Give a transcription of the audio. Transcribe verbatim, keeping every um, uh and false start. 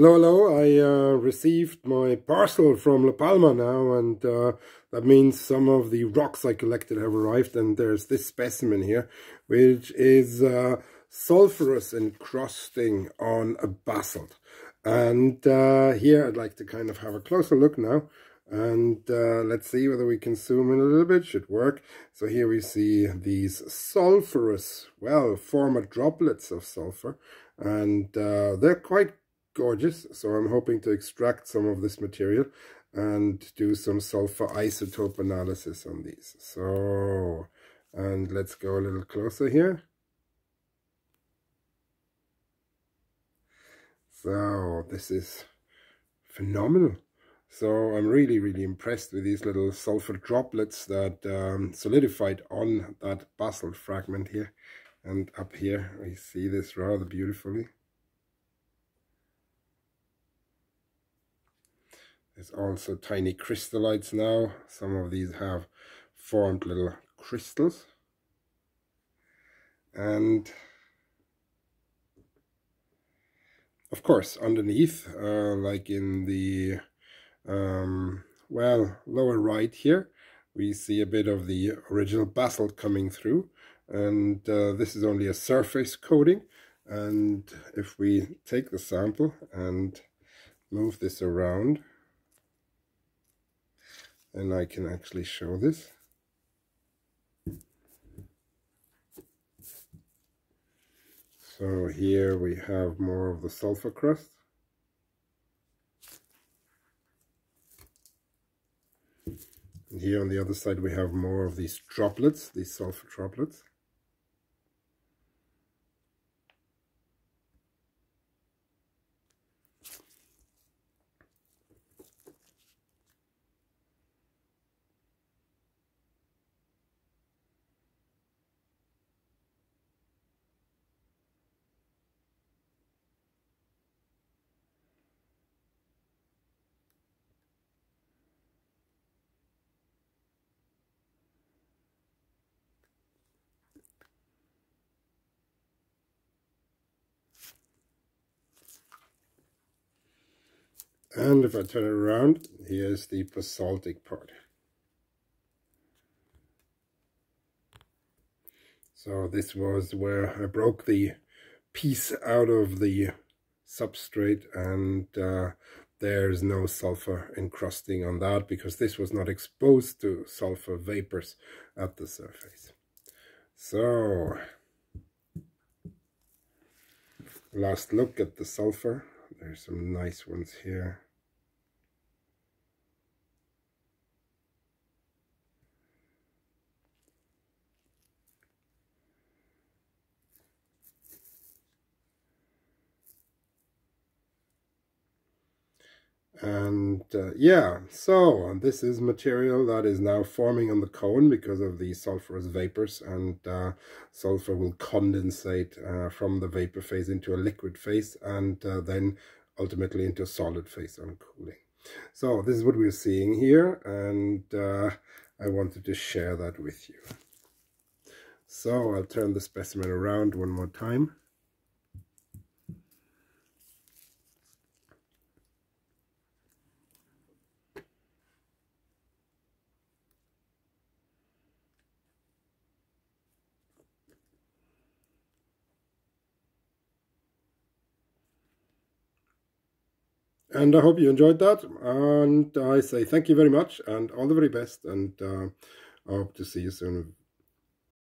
Hello, hello, I uh, received my parcel from La Palma now, and uh, that means some of the rocks I collected have arrived, and there's this specimen here, which is uh, sulfurous encrusting on a basalt. And uh, here I'd like to kind of have a closer look now, and uh, let's see whether we can zoom in a little bit. Should work. So here we see these sulfurous, well, former droplets of sulfur, and uh, they're quite gorgeous, so I'm hoping to extract some of this material and do some sulfur isotope analysis on these. So, and let's go a little closer here. So this is phenomenal. So I'm really, really impressed with these little sulfur droplets that um, solidified on that basalt fragment here. And up here, we see this rather beautifully. There's also tiny crystallites now. Some of these have formed little crystals. And of course, underneath, uh, like in the, um, well, lower right here, we see a bit of the original basalt coming through. And uh, this is only a surface coating. And if we take the sample and move this around, and I can actually show this. So here we have more of the sulfur crust. And here on the other side we have more of these droplets, these sulfur droplets. And if I turn it around, here's the basaltic part. So this was where I broke the piece out of the substrate, and uh, there's no sulfur encrusting on that because this was not exposed to sulfur vapors at the surface. So, last look at the sulfur. There's some nice ones here. And uh, yeah, so this is material that is now forming on the cone because of the sulfurous vapors, and uh, sulfur will condensate uh, from the vapor phase into a liquid phase, and uh, then ultimately into a solid phase on cooling. So this is what we're seeing here, and uh, I wanted to share that with you. So I'll turn the specimen around one more time. And I hope you enjoyed that, and I say thank you very much, and all the very best, and uh, I hope to see you soon.